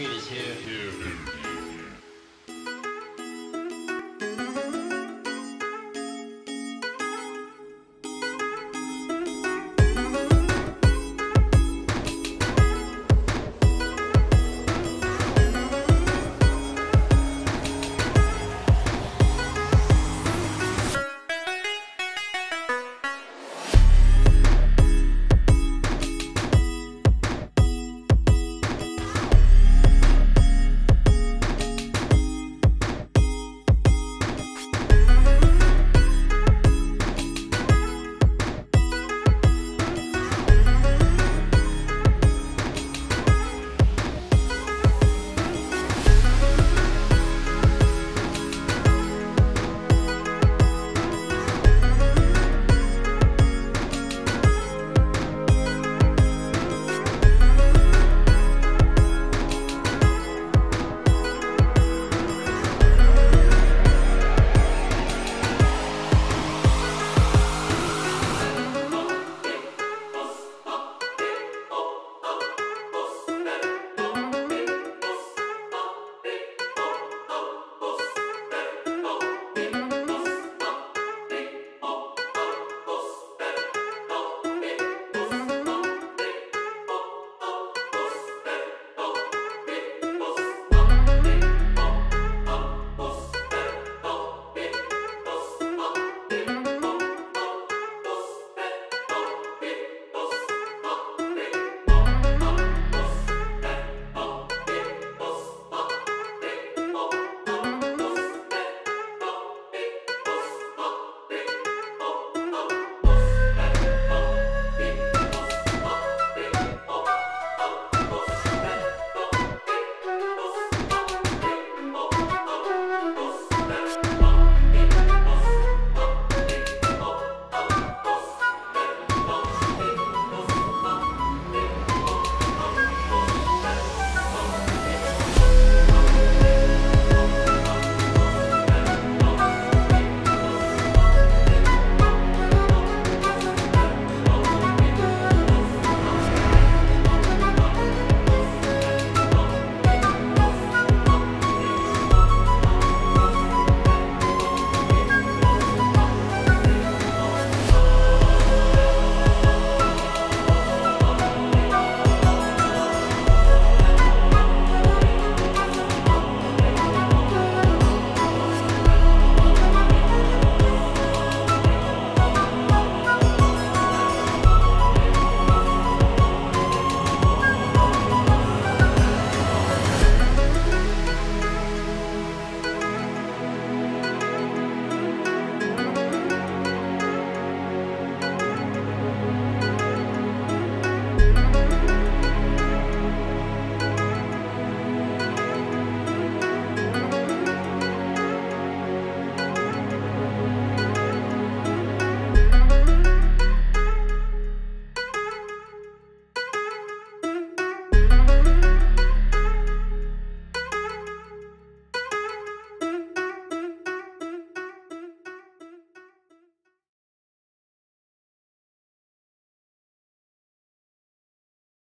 Queen is here.